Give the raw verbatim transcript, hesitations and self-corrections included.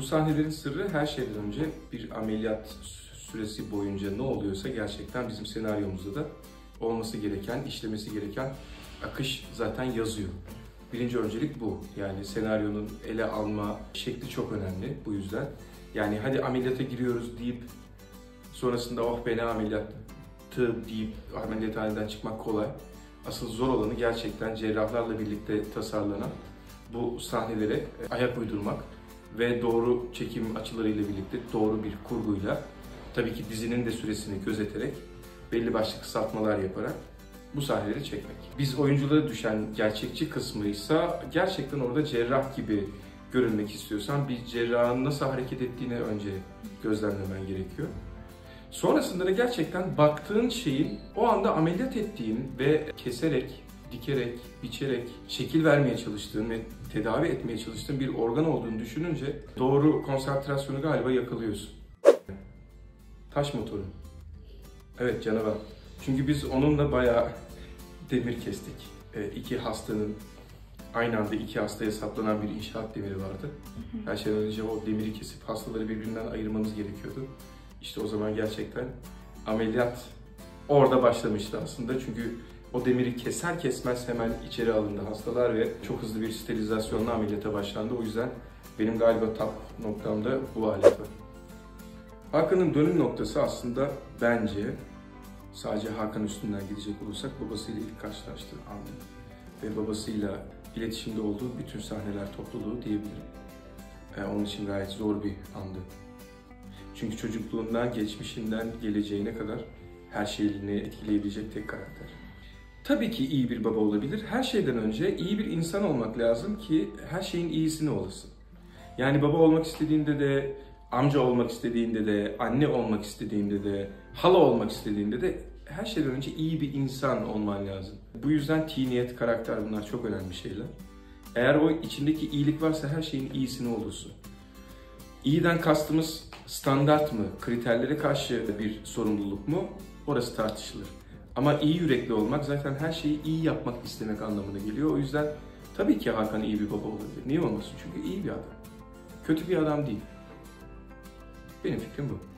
Bu sahnelerin sırrı her şeyden önce bir ameliyat süresi boyunca ne oluyorsa gerçekten bizim senaryomuzda da olması gereken, işlemesi gereken akış zaten yazıyor. Birinci öncelik bu. Yani senaryonun ele alma şekli çok önemli bu yüzden. Yani hadi ameliyata giriyoruz deyip sonrasında oh be ne ameliyattı deyip ameliyathaneden çıkmak kolay. Asıl zor olanı gerçekten cerrahlarla birlikte tasarlanan bu sahnelere ayak uydurmak ve doğru çekim açılarıyla birlikte doğru bir kurguyla, tabii ki dizinin de süresini gözeterek, belli başlı kısaltmalar yaparak bu sahneleri çekmek. Biz oyunculara düşen gerçekçi kısmıysa gerçekten orada cerrah gibi görünmek istiyorsan bir cerrahın nasıl hareket ettiğini önce gözlemlemen gerekiyor. Sonrasında da gerçekten baktığın şeyin o anda ameliyat ettiğin ve keserek, dikerek, biçerek şekil vermeye çalıştığın ve tedavi etmeye çalıştığın bir organ olduğunu düşününce doğru konsantrasyonu galiba yakalıyorsun. Taş motoru. Evet, canavar. Çünkü biz onunla bayağı demir kestik. E, iki hastanın, aynı anda iki hastaya saplanan bir inşaat demiri vardı. Her şeyden önce o demiri kesip hastaları birbirinden ayırmamız gerekiyordu. İşte o zaman gerçekten ameliyat orada başlamıştı aslında. Çünkü o demiri keser kesmez hemen içeri alındı hastalar ve çok hızlı bir sterilizasyonla ameliyata başlandı. O yüzden benim galiba tap noktamda bu alet var. Hakan'ın dönüm noktası aslında bence, sadece Hakan üstünden gidecek olursak, babasıyla ilk karşılaştığı andı ve babasıyla iletişimde olduğu bütün sahneler topluluğu diyebilirim. Yani onun için gayet zor bir andı. Çünkü çocukluğundan, geçmişinden, geleceğine kadar her şeyini etkileyebilecek tek karakter. Tabii ki iyi bir baba olabilir. Her şeyden önce iyi bir insan olmak lazım ki her şeyin iyisini olasın. Yani baba olmak istediğinde de, amca olmak istediğinde de, anne olmak istediğinde de, hala olmak istediğinde de her şeyden önce iyi bir insan olman lazım. Bu yüzden tiniyet, karakter, bunlar çok önemli şeyler. Eğer o içindeki iyilik varsa her şeyin iyisini olursun. İyiden kastımız standart mı, kriterlere karşı bir sorumluluk mu? Orası tartışılır. Ama iyi yürekli olmak zaten her şeyi iyi yapmak istemek anlamına geliyor. O yüzden tabii ki Hakan iyi bir baba olabilir. Niye olmasın? Çünkü iyi bir adam. Kötü bir adam değil. Benim fikrim bu.